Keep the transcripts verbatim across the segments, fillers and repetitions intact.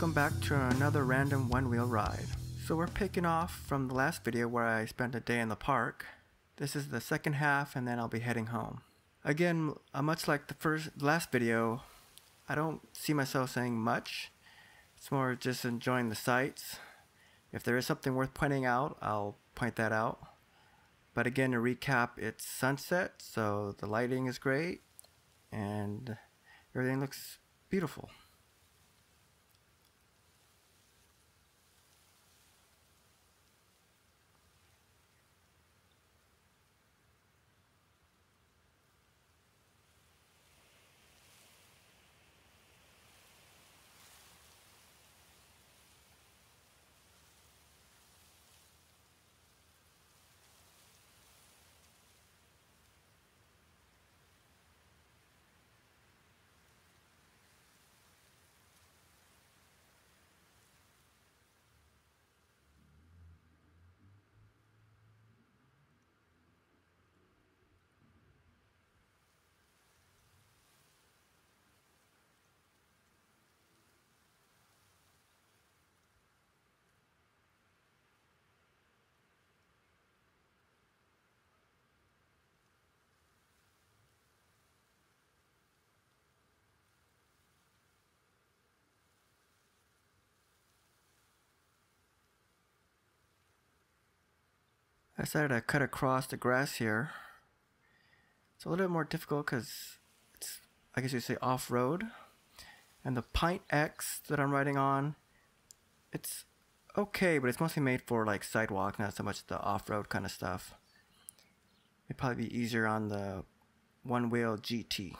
welcome back to another random one-wheel ride. So we're picking off from the last video where I spent a day in the park. This is the second half and then I'll be heading home. Again, much like the first last video, I don't see myself saying much. It's more just enjoying the sights. If there is something worth pointing out, I'll point that out. But again, to recap, it's sunset, so the lighting is great and everything looks beautiful. I decided to cut across the grass here. It's a little bit more difficult because it's, I guess you'd say, off-road. And the Pint X that I'm riding on, it's okay, but it's mostly made for like sidewalk, not so much the off-road kind of stuff. It'd probably be easier on the one-wheel G T.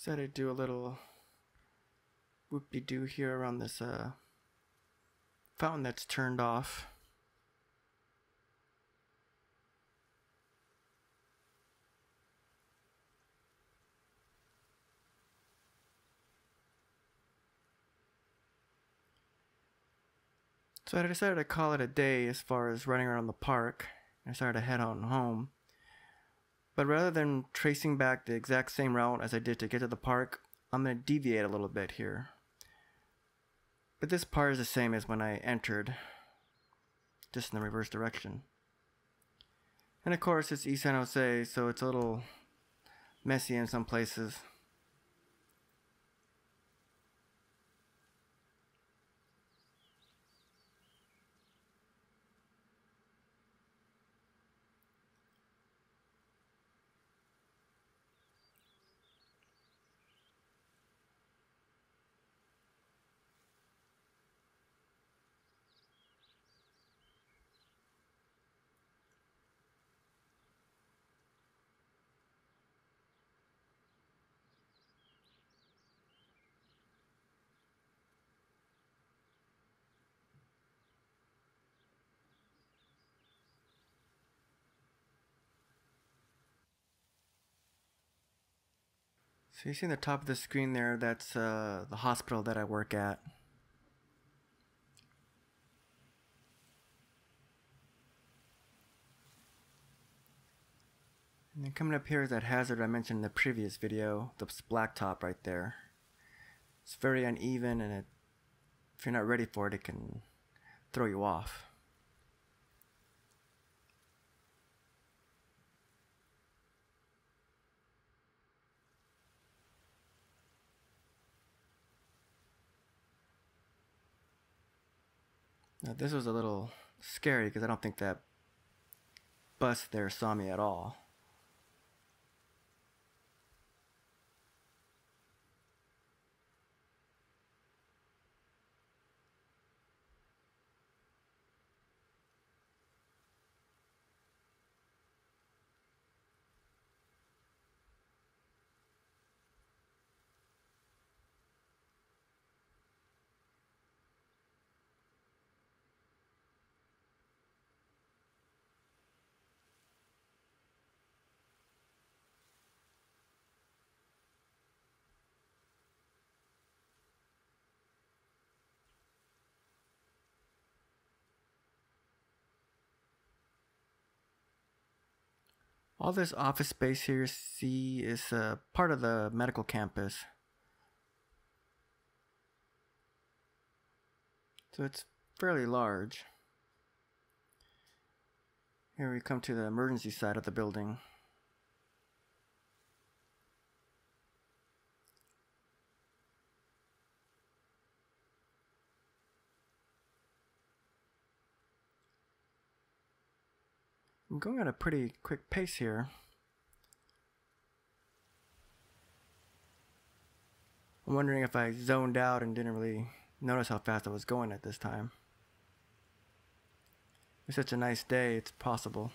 So I do a little whoop-de-doo here around this uh, fountain that's turned off. So I decided to call it a day as far as running around the park. I started to head on home. But rather than tracing back the exact same route as I did to get to the park, I'm going to deviate a little bit here. But this part is the same as when I entered, just in the reverse direction. And of course, it's East San Jose, so it's a little messy in some places. So you see in the top of the screen there, that's uh, the hospital that I work at. And coming up here is that hazard I mentioned in the previous video, the blacktop right there. It's very uneven, and it, if you're not ready for it, it can throw you off. Now this was a little scary because I don't think that bus there saw me at all. All this office space here you see is uh, part of the medical campus. So it's fairly large. Here we come to the emergency side of the building. I'm going at a pretty quick pace here. I'm wondering if I zoned out and didn't really notice how fast I was going at this time. It's such a nice day, it's possible.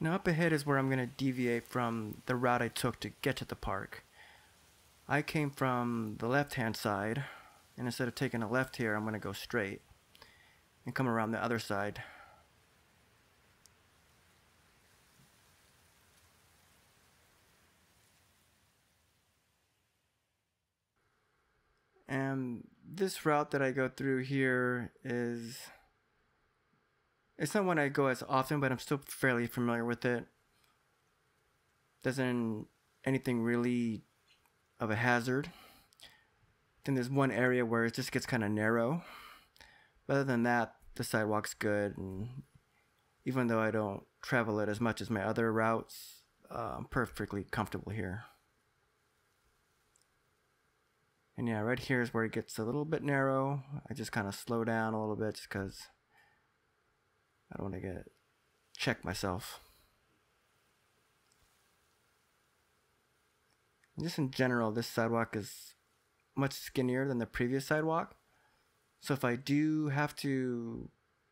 Now up ahead is where I'm going to deviate from the route I took to get to the park. I came from the left-hand side, and instead of taking a left here, I'm going to go straight and come around the other side. And this route that I go through here is... it's not one I go as often, but I'm still fairly familiar with it. Doesn't anything really of a hazard. Then there's one area where it just gets kind of narrow. But other than that, the sidewalk's good. And even though I don't travel it as much as my other routes, uh, I'm perfectly comfortable here. And yeah, right here is where it gets a little bit narrow. I just kind of slow down a little bit just because I don't want to get check myself. And just in general, this sidewalk is much skinnier than the previous sidewalk. So if I do have to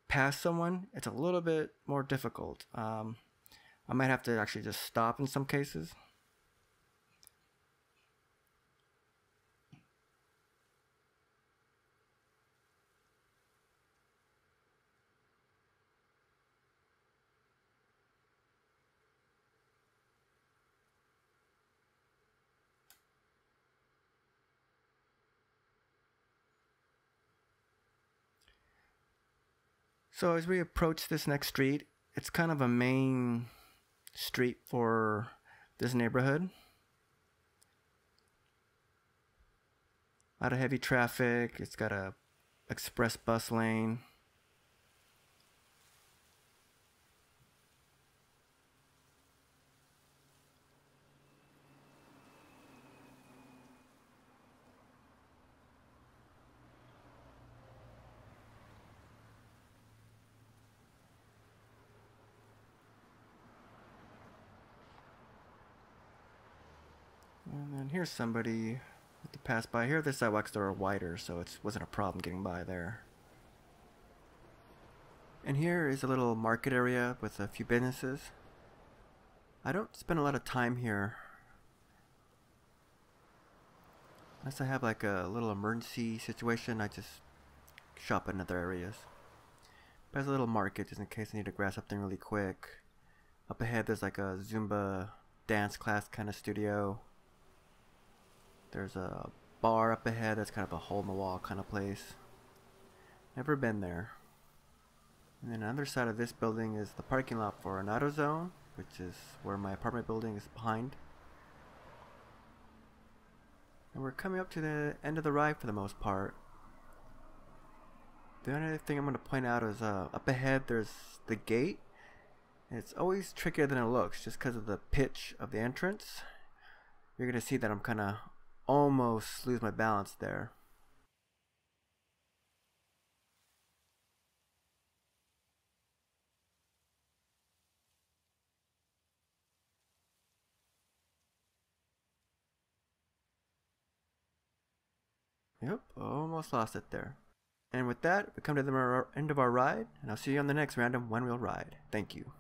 pass someone, it's a little bit more difficult. Um, I might have to actually just stop in some cases. So as we approach this next street, it's kind of a main street for this neighborhood. A lot of heavy traffic, it's got a express bus lane. And then here's somebody to pass by. Here the sidewalks are wider, so it wasn't a problem getting by there. And here is a little market area with a few businesses. I don't spend a lot of time here. Unless I have like a little emergency situation, I just shop in other areas. But there's a little market just in case I need to grab something really quick. Up ahead there's like a Zumba dance class kind of studio. There's a bar up ahead that's kind of a hole in the wall kind of place. Never been there. And then on the other side of this building is the parking lot for an AutoZone, which is where my apartment building is behind. And we're coming up to the end of the ride for the most part. The only thing I'm going to point out is uh, up ahead there's the gate. And it's always trickier than it looks just because of the pitch of the entrance. You're going to see that I'm kind of almost lose my balance there. Yep, almost lost it there. And with that, we come to the end of our ride, and I'll see you on the next random one-wheel ride. Thank you.